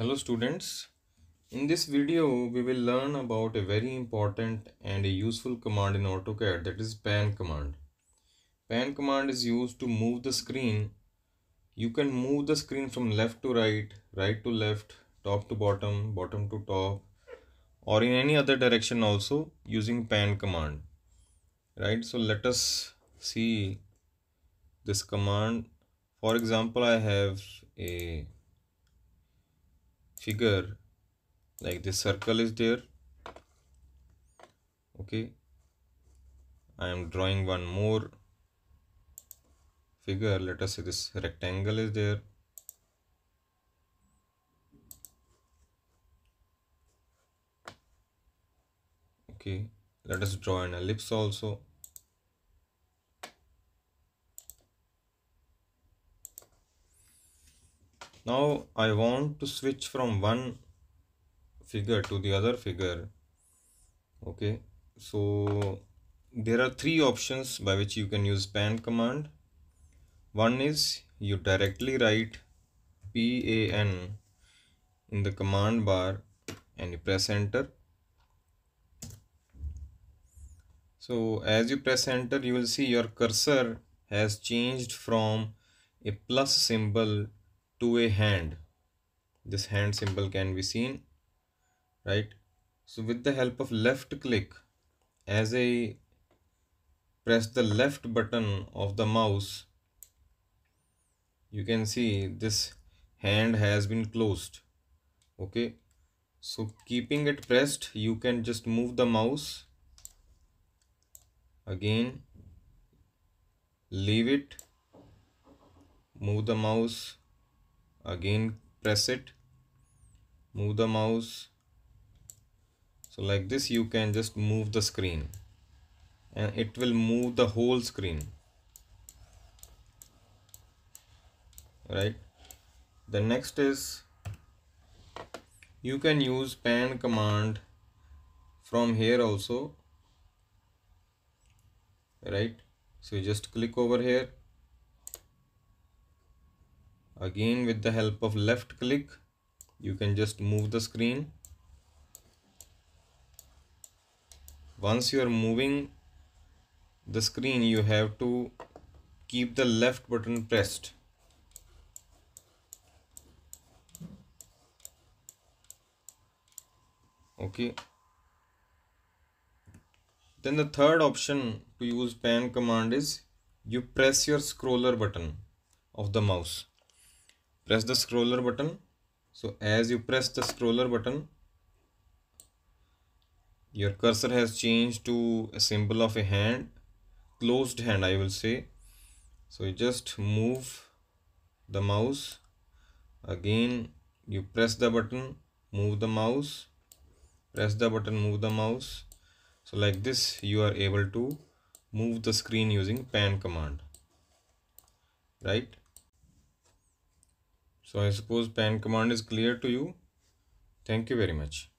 Hello students, in this video we will learn about a very important and a useful command in AutoCAD, that is PAN command. PAN command is used to move the screen. You can move the screen from left to right, right to left, top to bottom, bottom to top, or in any other direction also using PAN command. Right, so let us see this command. For example, I have a figure like this circle is there. Okay, I am drawing one more figure. Let us say this rectangle is there. Okay, let us draw an ellipse also. Now I want to switch from one figure to the other figure. Okay, so there are three options by which you can use PAN command. One is you directly write PAN in the command bar and you press enter. So as you press enter, you will see your cursor has changed from a plus symbol to a hand. This hand symbol can be seen, right? So with the help of left click, as I press the left button of the mouse, you can see this hand has been closed. Okay, so keeping it pressed, you can just move the mouse. Again, leave it, move the mouse. Again, press it, move the mouse. So like this you can just move the screen and it will move the whole screen, right? The next is you can use PAN command from here also, right? So you just click over here. Again, with the help of left click, you can just move the screen. Once you are moving the screen, you have to keep the left button pressed. Okay. Then the third option to use PAN command is you press your scroller button of the mouse. Press the scroller button. So as you press the scroller button, your cursor has changed to a symbol of a hand, closed hand I will say. So you just move the mouse. Again, you press the button, move the mouse, press the button, move the mouse. So like this you are able to move the screen using PAN command, right? So I suppose PAN command is clear to you. Thank you very much.